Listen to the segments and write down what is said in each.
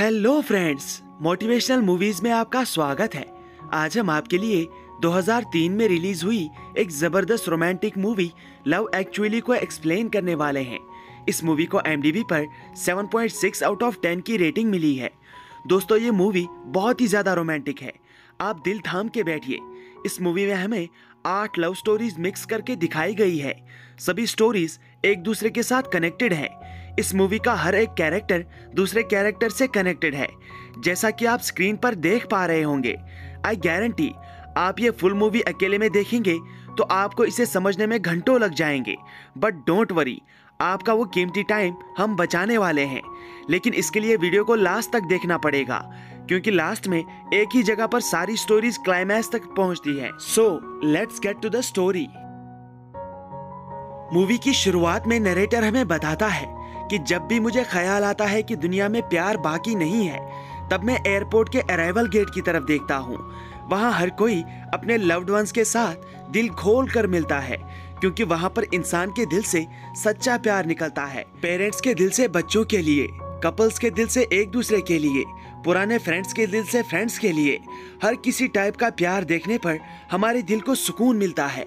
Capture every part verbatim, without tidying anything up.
Hello friends, motivational movies में आपका स्वागत है। आज हम आपके लिए दो हज़ार तीन में रिलीज हुई एक जबरदस्त रोमांटिक मूवी लव एक्चुअली को एक्सप्लेन करने वाले हैं। इस मूवी को आई एम डी बी पर सात पॉइंट छह आउट ऑफ दस की रेटिंग मिली है। दोस्तों, ये मूवी बहुत ही ज़्यादा रोमांटिक है, आप दिल थाम के बैठिए। इस मूवी में हमें आठ लव स्टोरीज मिक्स करके दिखाई गई है। सभी स्टोरीज एक दूसरे के साथ कनेक्टेड है। इस मूवी का हर एक कैरेक्टर दूसरे कैरेक्टर से कनेक्टेड है, जैसा कि आप स्क्रीन पर देख पा रहे होंगे। आई गारंटी आप ये फुल मूवी अकेले में देखेंगे तो आपको इसे समझने में घंटों लग जाएंगे, बट डोंट वरी, आपका वो कीमती टाइम हम बचाने वाले हैं। लेकिन इसके लिए वीडियो को लास्ट तक देखना पड़ेगा, क्योंकि लास्ट में एक ही जगह पर सारी स्टोरीज क्लाइमैक्स तक पहुंचती है। So let's get to the story. Movie की शुरुआत में नरेटर हमें बताता है कि जब भी मुझे ख्याल आता है कि दुनिया में प्यार बाकी नहीं है, तब मैं एयरपोर्ट के अराइवल गेट की तरफ देखता हूँ। वहाँ हर कोई अपने लव्ड वंस के साथ दिल खोल कर मिलता है, क्योंकि वहाँ पर इंसान के दिल से सच्चा प्यार निकलता है। पेरेंट्स के दिल से बच्चों के लिए, कपल्स के दिल से एक दूसरे के लिए, पुराने फ्रेंड्स के दिल से फ्रेंड्स के लिए, हर किसी टाइप का प्यार देखने पर हमारे दिल को सुकून मिलता है।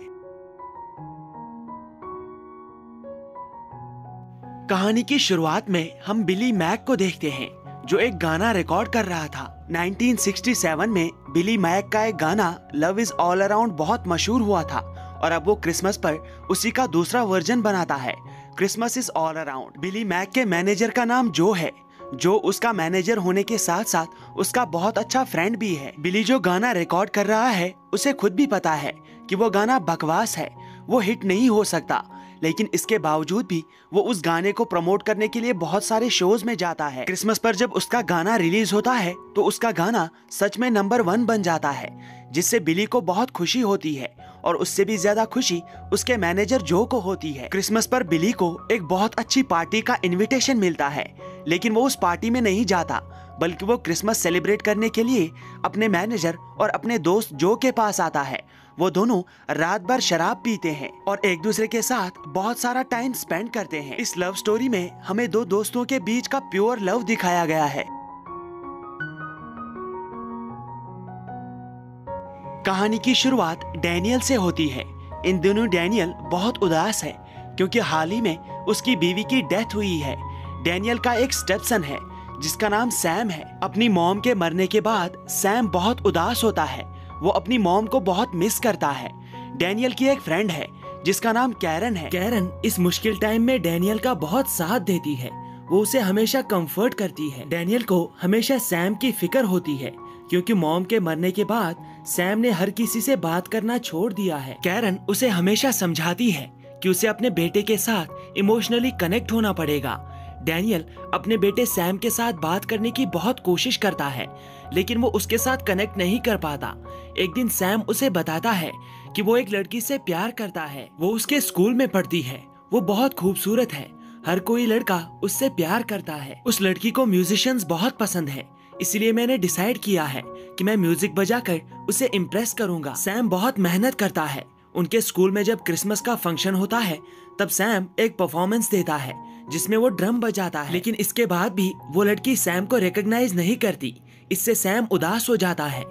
कहानी की शुरुआत में हम बिली मैक को देखते हैं, जो एक गाना रिकॉर्ड कर रहा था। नाइनटीन सिक्सटी सेवन में बिली मैक का एक गाना लव इज ऑल अराउंड बहुत मशहूर हुआ था, और अब वो क्रिसमस पर उसी का दूसरा वर्जन बनाता है, Christmas is all around. Billy Mack के मैनेजर का नाम जो है, जो उसका मैनेजर होने के साथ साथ उसका बहुत अच्छा फ्रेंड भी है। बिली जो गाना रिकॉर्ड कर रहा है, उसे खुद भी पता है कि वो गाना बकवास है, वो हिट नहीं हो सकता, लेकिन इसके बावजूद भी वो उस गाने को प्रमोट करने के लिए बहुत सारे शोज में जाता है। क्रिसमस पर जब उसका गाना रिलीज होता है तो उसका गाना सच में नंबर वन बन जाता है, जिससे बिली को बहुत खुशी होती है, और उससे भी ज्यादा खुशी उसके मैनेजर जो को होती है। क्रिसमस पर बिली को एक बहुत अच्छी पार्टी का इन्विटेशन मिलता है, लेकिन वो उस पार्टी में नहीं जाता, बल्कि वो क्रिसमस सेलिब्रेट करने के लिए अपने मैनेजर और अपने दोस्त जो के पास आता है। वो दोनों रात भर शराब पीते हैं और एक दूसरे के साथ बहुत सारा टाइम स्पेंड करते हैं। इस लव स्टोरी में हमें दो दोस्तों के बीच का प्योर लव दिखाया गया है। कहानी की शुरुआत डैनियल से होती है। इन दोनों डैनियल बहुत उदास है, क्योंकि हाल ही में उसकी बीवी की डेथ हुई है। डैनियल का एक स्टेपसन है जिसका नाम सैम है। अपनी मॉम के मरने के बाद सैम बहुत उदास होता है, वो अपनी मॉम को बहुत मिस करता है। डैनियल की एक फ्रेंड है जिसका नाम कैरन है। कैरन इस मुश्किल टाइम में डैनियल का बहुत साथ देती है, वो उसे हमेशा कंफर्ट करती है। डैनियल को हमेशा सैम की फिक्र होती है, क्योंकि मॉम के मरने के बाद सैम ने हर किसी से बात करना छोड़ दिया है। कैरन उसे हमेशा समझाती है कि उसे अपने बेटे के साथ इमोशनली कनेक्ट होना पड़ेगा। डैनियल अपने बेटे सैम के साथ बात करने की बहुत कोशिश करता है, लेकिन वो उसके साथ कनेक्ट नहीं कर पाता। एक दिन सैम उसे बताता है कि वो एक लड़की से प्यार करता है, वो उसके स्कूल में पढ़ती है, वो बहुत खूबसूरत है, हर कोई लड़का उससे प्यार करता है। उस लड़की को म्यूजिशियंस बहुत पसंद है, इसलिए मैंने डिसाइड किया है कि मैं म्यूजिक बजाकर उसे इम्प्रेस करूंगा। सैम बहुत मेहनत करता है। उनके स्कूल में जब क्रिसमस का फंक्शन होता है, तब सैम एक परफॉर्मेंस देता है जिसमें वो ड्रम बजाता है, लेकिन इसके बाद भी वो लड़की सैम को रिकॉग्नाइज नहीं करती। इससे सैम उदास हो जाता है।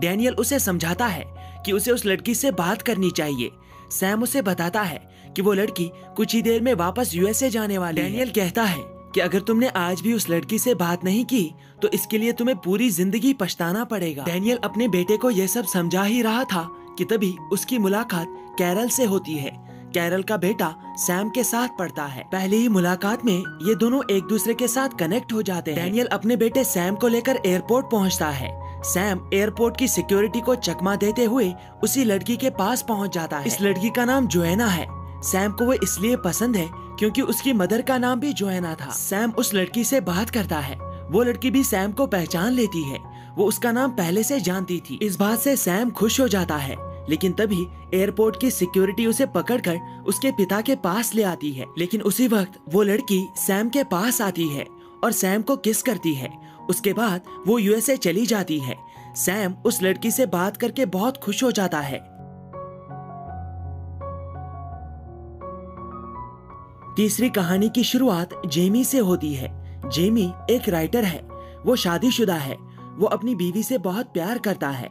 डैनियल उसे समझाता है कि उसे उस लड़की से बात करनी चाहिए। सैम उसे बताता है कि वो लड़की कुछ ही देर में वापस यू एस ए जाने वाली है। डैनियल कहता है कि अगर तुमने आज भी उस लड़की से बात नहीं की तो इसके लिए तुम्हें पूरी जिंदगी पछताना पड़ेगा। डैनियल अपने बेटे को यह सब समझा ही रहा था कि तभी उसकी मुलाकात कैरल से होती है। कैरल का बेटा सैम के साथ पढ़ता है। पहले ही मुलाकात में ये दोनों एक दूसरे के साथ कनेक्ट हो जाते हैं। डैनियल अपने बेटे सैम को लेकर एयरपोर्ट पहुंचता है। सैम एयरपोर्ट की सिक्योरिटी को चकमा देते हुए उसी लड़की के पास पहुंच जाता है। इस लड़की का नाम जोएना है। सैम को वो इसलिए पसंद है क्योंकि उसकी मदर का नाम भी जोएना था। सैम उस लड़की से बात करता है, वो लड़की भी सैम को पहचान लेती है, वो उसका नाम पहले से जानती थी। इस बात से सैम खुश हो जाता है, लेकिन तभी एयरपोर्ट की सिक्योरिटी उसे पकड़कर उसके पिता के पास ले आती है। लेकिन उसी वक्त वो लड़की सैम के पास आती है और सैम को किस करती है। उसके बाद वो यू एस ए चली जाती है। सैम उस लड़की से बात करके बहुत खुश हो जाता है। तीसरी कहानी की शुरुआत जेमी से होती है। जेमी एक राइटर है, वो शादीशुदा है, वो अपनी बीवी से बहुत प्यार करता है।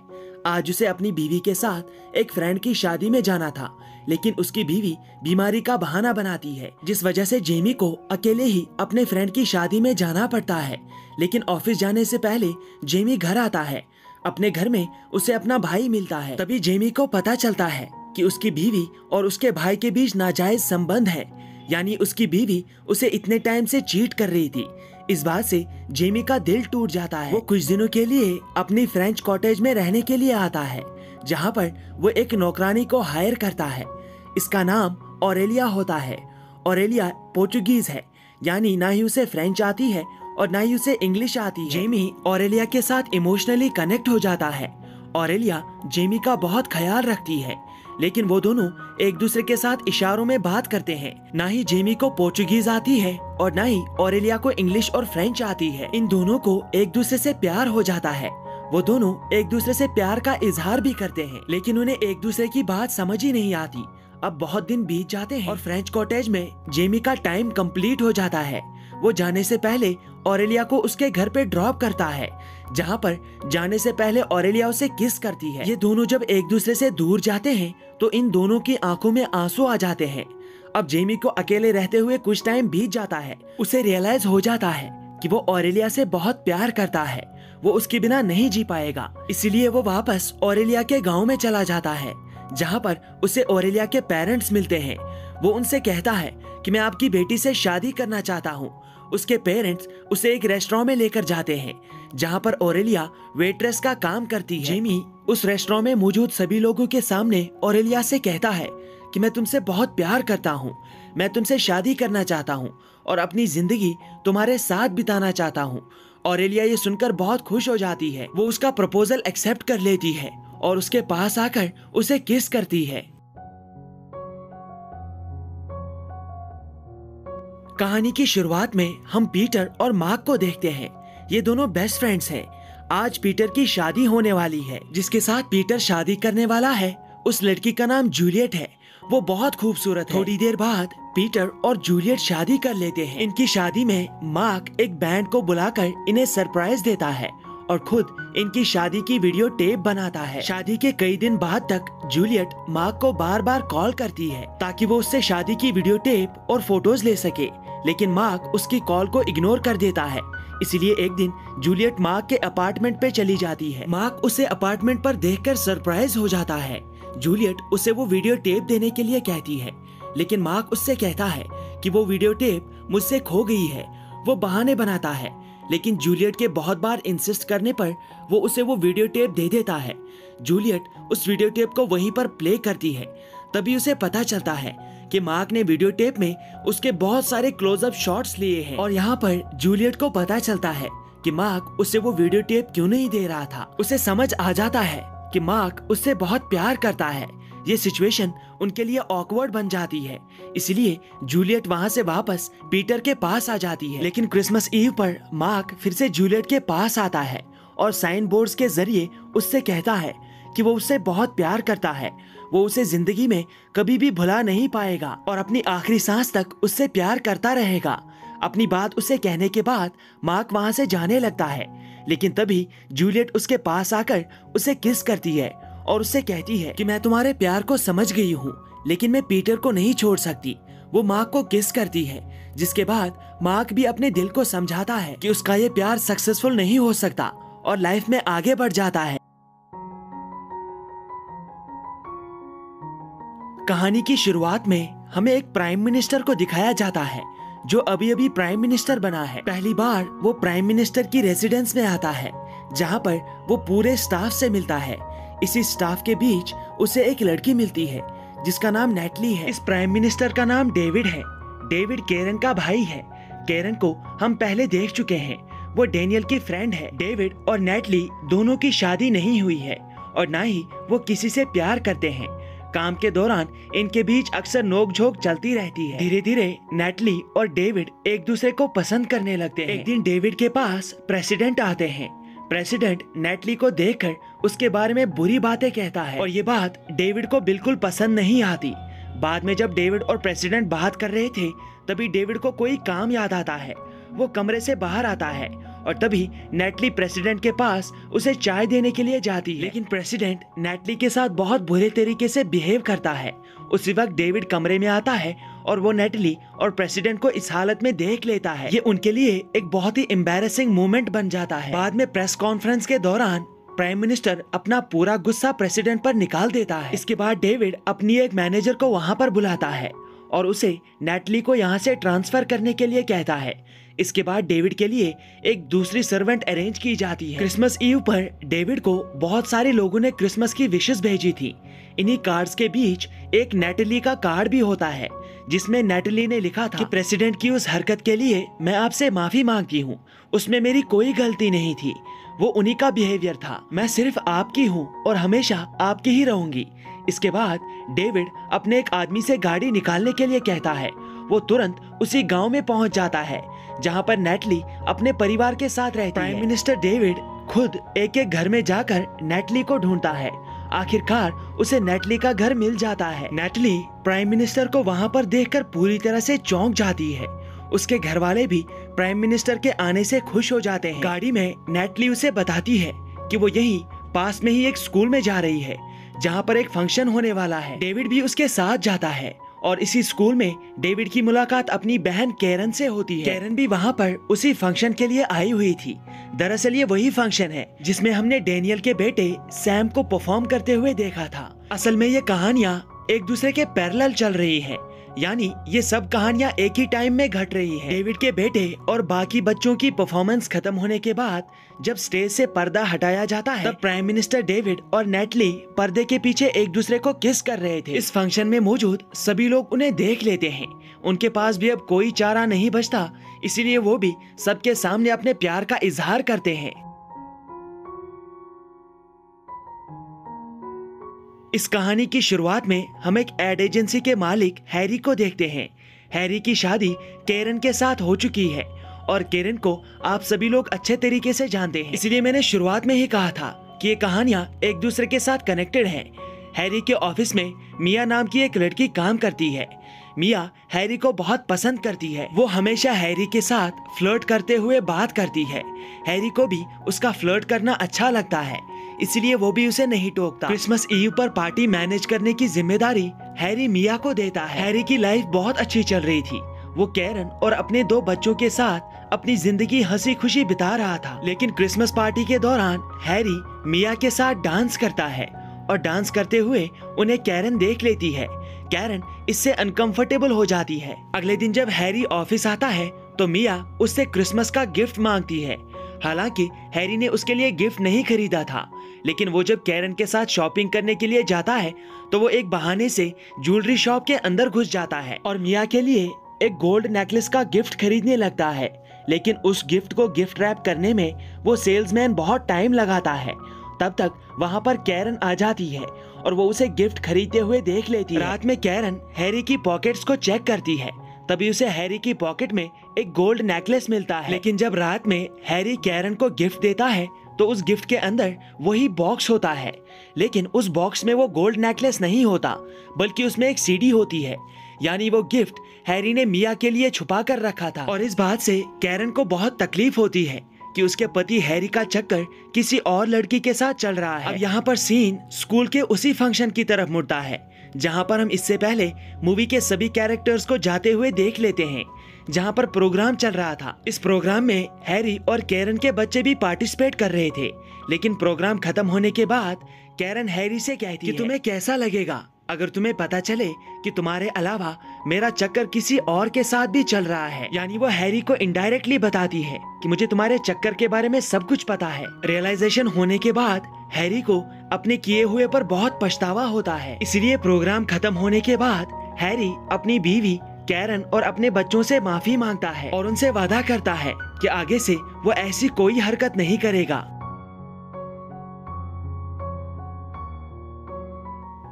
आज उसे अपनी बीवी के साथ एक फ्रेंड की शादी में जाना था, लेकिन उसकी बीवी बीमारी का बहाना बनाती है, जिस वजह से जेमी को अकेले ही अपने फ्रेंड की शादी में जाना पड़ता है। लेकिन ऑफिस जाने से पहले जेमी घर आता है। अपने घर में उसे अपना भाई मिलता है। तभी जेमी को पता चलता है कि उसकी बीवी और उसके भाई के बीच नाजायज संबंध है, यानी उसकी बीवी उसे इतने टाइम से चीट कर रही थी। इस बात से जेमी का दिल टूट जाता है। वो कुछ दिनों के लिए अपनी फ्रेंच कॉटेज में रहने के लिए आता है, जहाँ पर वो एक नौकरानी को हायर करता है। इसका नाम ऑरेलिया होता है। ऑरेलिया पोर्चुगीज है, यानी ना ही उसे फ्रेंच आती है और ना ही उसे इंग्लिश आती है। जेमी ऑरेलिया के साथ इमोशनली कनेक्ट हो जाता है। ऑरेलिया जेमी का बहुत ख्याल रखती है, लेकिन वो दोनों एक दूसरे के साथ इशारों में बात करते हैं। ना ही जेमी को पोर्चुगीज आती है और ना ही ऑरेलिया को इंग्लिश और फ्रेंच आती है। इन दोनों को एक दूसरे से प्यार हो जाता है। वो दोनों एक दूसरे से प्यार का इजहार भी करते हैं, लेकिन उन्हें एक दूसरे की बात समझ ही नहीं आती। अब बहुत दिन बीत जाते हैं और फ्रेंच कॉटेज में जेमी का टाइम कंप्लीट हो जाता है। वो जाने से पहले ऑरेलिया को उसके घर पे ड्रॉप करता है, जहाँ पर जाने से पहले ऑरेलिया उसे किस करती है। ये दोनों जब एक दूसरे से दूर जाते हैं तो इन दोनों की आंखों में आंसू आ जाते हैं। अब जेमी को अकेले रहते हुए कुछ टाइम बीत जाता है। उसे रियलाइज हो जाता है कि वो ऑरेलिया से बहुत प्यार करता है, वो उसके बिना नहीं जी पाएगा। इसीलिए वो वापस ऑरेलिया के गाँव में चला जाता है, जहाँ पर उसे ऑरेलिया के पेरेंट्स मिलते हैं। वो उनसे कहता है कि मैं आपकी बेटी से शादी करना चाहता हूँ। उसके पेरेंट्स उसे एक रेस्टोरेंट में लेकर जाते हैं, जहाँ पर ऑरेलिया वेट्रेस का काम करती है। जेमी उस रेस्टोरेंट में मौजूद सभी लोगों के सामने ऑरेलिया से कहता है कि मैं तुमसे बहुत प्यार करता हूँ, मैं तुमसे शादी करना चाहता हूँ और अपनी जिंदगी तुम्हारे साथ बिताना चाहता हूँ। ऑरेलिया ये सुनकर बहुत खुश हो जाती है। वो उसका प्रपोजल एक्सेप्ट कर लेती है और उसके पास आकर उसे किस करती है। कहानी की शुरुआत में हम पीटर और मार्क को देखते हैं। ये दोनों बेस्ट फ्रेंड्स हैं। आज पीटर की शादी होने वाली है। जिसके साथ पीटर शादी करने वाला है, उस लड़की का नाम जूलियट है। वो बहुत खूबसूरत है। थोड़ी देर बाद पीटर और जूलियट शादी कर लेते हैं। इनकी शादी में मार्क एक बैंड को बुलाकर इन्हें सरप्राइज देता है और खुद इनकी शादी की वीडियो टेप बनाता है। शादी के कई दिन बाद तक जूलियट मार्क को बार बार कॉल करती है ताकि वो उससे शादी की वीडियो टेप और फोटोज ले सके, लेकिन मार्क उसकी कॉल को इग्नोर कर देता है। इसीलिए एक दिन जूलियट मार्क के अपार्टमेंट पे चली जाती है। मार्क उसे अपार्टमेंट पर देखकर सरप्राइज हो जाता है। जूलियट उसे वो वीडियो टेप देने के लिए कहती है, लेकिन मार्क उससे कहता है कि वो वीडियो टेप मुझसे खो गई है। वो बहाने बनाता है, लेकिन जूलियट के बहुत बार इंसिस्ट करने पर वो उसे वो वीडियो टेप दे देता है। जूलियट उस वीडियो टेप को वहीं पर प्ले करती है। तभी उसे पता चलता है कि मार्क ने वीडियो टेप में उसके बहुत सारे क्लोजअप शॉट्स लिए हैं और यहाँ पर जूलियट को पता चलता है कि मार्क उसे वो वीडियो टेप क्यों नहीं दे रहा था। उसे समझ आ जाता है कि मार्क उससे बहुत प्यार करता है। ये सिचुएशन उनके लिए ऑकवर्ड बन जाती है, इसलिए जूलियट वहाँ से वापस पीटर के पास आ जाती है। लेकिन क्रिसमस ईव पर मार्क फिर से जूलियट के पास आता है और साइन बोर्ड्स के जरिए उससे कहता है कि वो उससे बहुत प्यार करता है, वो उसे जिंदगी में कभी भी भुला नहीं पाएगा और अपनी आखिरी सांस तक उससे प्यार करता रहेगा। अपनी बात उसे कहने के बाद मार्क वहाँ से जाने लगता है, लेकिन तभी जूलियट उसके पास आकर उसे किस करती है और उससे कहती है कि मैं तुम्हारे प्यार को समझ गई हूँ, लेकिन मैं पीटर को नहीं छोड़ सकती। वो मार्क को किस करती है, जिसके बाद मार्क भी अपने दिल को समझाता है कि उसका ये प्यार सक्सेसफुल नहीं हो सकता और लाइफ में आगे बढ़ जाता है। कहानी की शुरुआत में हमें एक प्राइम मिनिस्टर को दिखाया जाता है जो अभी अभी प्राइम मिनिस्टर बना है। पहली बार वो प्राइम मिनिस्टर की रेजिडेंस में आता है, जहाँ पर वो पूरे स्टाफ से मिलता है। इसी स्टाफ के बीच उसे एक लड़की मिलती है जिसका नाम नेटली है। इस प्राइम मिनिस्टर का नाम डेविड है। डेविड केरन का भाई है। केरन को हम पहले देख चुके हैं, वो डेनियल की फ्रेंड है। डेविड और नेटली दोनों की शादी नहीं हुई है और ना ही वो किसी से प्यार करते हैं। काम के दौरान इनके बीच अक्सर नोकझोंक चलती रहती है। धीरे धीरे नेटली और डेविड एक दूसरे को पसंद करने लगते हैं। एक दिन डेविड के पास प्रेसिडेंट आते हैं। प्रेसिडेंट नेटली को देखकर उसके बारे में बुरी बातें कहता है और ये बात डेविड को बिल्कुल पसंद नहीं आती। बाद में जब डेविड और प्रेसिडेंट बात कर रहे थे, तभी डेविड को कोई काम याद आता है। वो कमरे से बाहर आता है और तभी नैटली प्रेसिडेंट के पास उसे चाय देने के लिए जाती है, लेकिन प्रेसिडेंट नैटली के साथ बहुत बुरे तरीके से बिहेव करता है। उसी वक्त डेविड कमरे में आता है और वो नैटली और प्रेसिडेंट को इस हालत में देख लेता है। ये उनके लिए एक बहुत ही एम्बैरेसिंग मोमेंट बन जाता है। बाद में प्रेस कॉन्फ्रेंस के दौरान प्राइम मिनिस्टर अपना पूरा गुस्सा प्रेसिडेंट पर निकाल देता है। इसके बाद डेविड अपनी एक मैनेजर को वहाँ पर बुलाता है और उसे नैटली को यहाँ से ट्रांसफर करने के लिए कहता है। इसके बाद डेविड के लिए एक दूसरी सर्वेंट अरेंज की जाती है। क्रिसमस ईव पर डेविड को बहुत सारे लोगों ने क्रिसमस की विशेष भेजी थी। इन्हीं कार्ड्स के बीच एक नैटली का कार्ड भी होता है जिसमें नैटली ने लिखा था कि प्रेसिडेंट की उस हरकत के लिए मैं आपसे माफी मांगती हूँ, उसमें मेरी कोई गलती नहीं थी, वो उन्हीं का बिहेवियर था, मैं सिर्फ आपकी हूँ और हमेशा आपकी ही रहूंगी। इसके बाद डेविड अपने एक आदमी से गाड़ी निकालने के लिए कहता है। वो तुरंत उसी गांव में पहुंच जाता है जहां पर नैटली अपने परिवार के साथ रहती है। प्राइम मिनिस्टर डेविड खुद एक एक घर में जाकर नैटली को ढूंढता है। आखिरकार उसे नैटली का घर मिल जाता है। नैटली प्राइम मिनिस्टर को वहाँ पर देखकर पूरी तरह से चौंक जाती है। उसके घर वाले भी प्राइम मिनिस्टर के आने से खुश हो जाते हैं। गाड़ी में नैटली उसे बताती है कि वो यहीं पास में ही एक स्कूल में जा रही है जहाँ पर एक फंक्शन होने वाला है। डेविड भी उसके साथ जाता है और इसी स्कूल में डेविड की मुलाकात अपनी बहन कैरन से होती है। कैरन भी वहाँ पर उसी फंक्शन के लिए आई हुई थी। दरअसल ये वही फंक्शन है जिसमें हमने डेनियल के बेटे सैम को परफॉर्म करते हुए देखा था। असल में ये कहानियाँ एक दूसरे के पैरेलल चल रही है, यानी ये सब कहानियाँ एक ही टाइम में घट रही है। डेविड के बेटे और बाकी बच्चों की परफॉर्मेंस खत्म होने के बाद जब स्टेज से पर्दा हटाया जाता है, तब प्राइम मिनिस्टर डेविड और नैटली पर्दे के पीछे एक दूसरे को किस कर रहे थे। इस फंक्शन में मौजूद सभी लोग उन्हें देख लेते हैं। उनके पास भी अब कोई चारा नहीं बचता, इसीलिए वो भी सबके सामने अपने प्यार का इजहार करते हैं। इस कहानी की शुरुआत में हम एक एड एजेंसी के मालिक हैरी को देखते हैं। हैरी की शादी कैरन के साथ हो चुकी है और कैरन को आप सभी लोग अच्छे तरीके से जानते हैं, इसलिए मैंने शुरुआत में ही कहा था कि ये कहानियाँ एक दूसरे के साथ कनेक्टेड हैं। हैरी के ऑफिस में मिया नाम की एक लड़की काम करती है। मिया हैरी को बहुत पसंद करती है। वो हमेशा हैरी के साथ फ्लर्ट करते हुए बात करती है। हैरी को भी उसका फ्लर्ट करना अच्छा लगता है, इसलिए वो भी उसे नहीं टोकता। क्रिसमस ईव पर पार्टी मैनेज करने की जिम्मेदारी हैरी मिया को देता है। हैरी की लाइफ बहुत अच्छी चल रही थी। वो कैरन और अपने दो बच्चों के साथ अपनी जिंदगी हंसी खुशी बिता रहा था। लेकिन क्रिसमस पार्टी के दौरान हैरी मिया के साथ डांस करता है और डांस करते हुए उन्हें कैरन देख लेती है। कैरन इससे अनकंफर्टेबल हो जाती है। अगले दिन जब हैरी ऑफिस आता है तो मिया उससे क्रिसमस का गिफ्ट मांगती है। हालांकि हैरी ने उसके लिए गिफ्ट नहीं खरीदा था, लेकिन वो जब कैरन के साथ शॉपिंग करने के लिए जाता है तो वो एक बहाने से ज्वेलरी शॉप के अंदर घुस जाता है और मिया के लिए एक गोल्ड नेकलेस का गिफ्ट खरीदने लगता है। लेकिन उस गिफ्ट को गिफ्ट रैप करने में वो सेल्समैन बहुत टाइम लगाता है। तब तक वहाँ पर कैरन आ जाती है और वो उसे गिफ्ट खरीदते हुए देख लेती है। रात में कैरन हैरी की पॉकेट्स को चेक करती है, तभी उसे हैरी की पॉकेट में एक गोल्ड नेकलेस मिलता है। लेकिन जब रात में हैरी कैरन को गिफ्ट देता है तो उस गिफ्ट के अंदर वही बॉक्स होता है, लेकिन उस बॉक्स में वो गोल्ड नेकलेस नहीं होता, बल्कि उसमें एक सीडी होती है, यानी वो गिफ्ट हैरी ने मिया के लिए छुपा कर रखा था। और इस बात से कैरन को बहुत तकलीफ होती है कि उसके पति हैरी का चक्कर किसी और लड़की के साथ चल रहा है। अब यहाँ पर सीन स्कूल के उसी फंक्शन की तरफ मुड़ता है जहाँ पर हम इससे पहले मूवी के सभी कैरेक्टर्स को जाते हुए देख लेते हैं, जहाँ पर प्रोग्राम चल रहा था। इस प्रोग्राम में हैरी और कैरन के बच्चे भी पार्टिसिपेट कर रहे थे। लेकिन प्रोग्राम खत्म होने के बाद कैरन हैरी से कहती है कि तुम्हें कैसा लगेगा अगर तुम्हें पता चले कि तुम्हारे अलावा मेरा चक्कर किसी और के साथ भी चल रहा है। यानी वो हैरी को इनडायरेक्टली बताती है कि मुझे तुम्हारे चक्कर के बारे में सब कुछ पता है। रियलाइजेशन होने के बाद हैरी को अपने किए हुए पर बहुत पछतावा होता है। इसलिए प्रोग्राम खत्म होने के बाद हैरी अपनी बीवी कैरन और अपने बच्चों से माफी मांगता है और उनसे वादा करता है कि आगे से वो ऐसी कोई हरकत नहीं करेगा।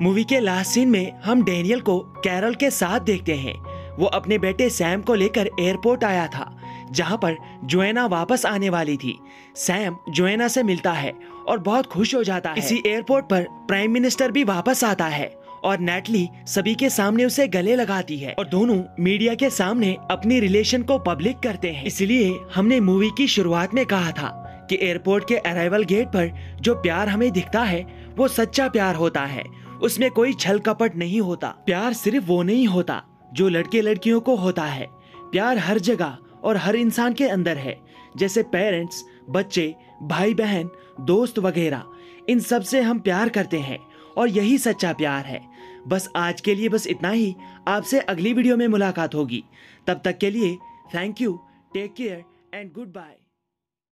मूवी के लास्ट सीन में हम डेनियल को कैरल के साथ देखते हैं। वो अपने बेटे सैम को लेकर एयरपोर्ट आया था जहाँ पर जोएना वापस आने वाली थी। सैम जोएना से मिलता है और बहुत खुश हो जाता है। इसी एयरपोर्ट पर प्राइम मिनिस्टर भी वापस आता है और नैटली सभी के सामने उसे गले लगाती है और दोनों मीडिया के सामने अपनी रिलेशन को पब्लिक करते हैं। इसलिए हमने मूवी की शुरुआत में कहा था कि एयरपोर्ट के अराइवल गेट पर जो प्यार हमें दिखता है वो सच्चा प्यार होता है, उसमें कोई छल कपट नहीं होता। प्यार सिर्फ वो नहीं होता जो लड़के लड़कियों को होता है, प्यार हर जगह और हर इंसान के अंदर है, जैसे पेरेंट्स, बच्चे, भाई बहन, दोस्त वगैरह, इन सब से हम प्यार करते हैं और यही सच्चा प्यार है। बस आज के लिए बस इतना ही, आपसे अगली वीडियो में मुलाकात होगी, तब तक के लिए thank you, take care and good bye.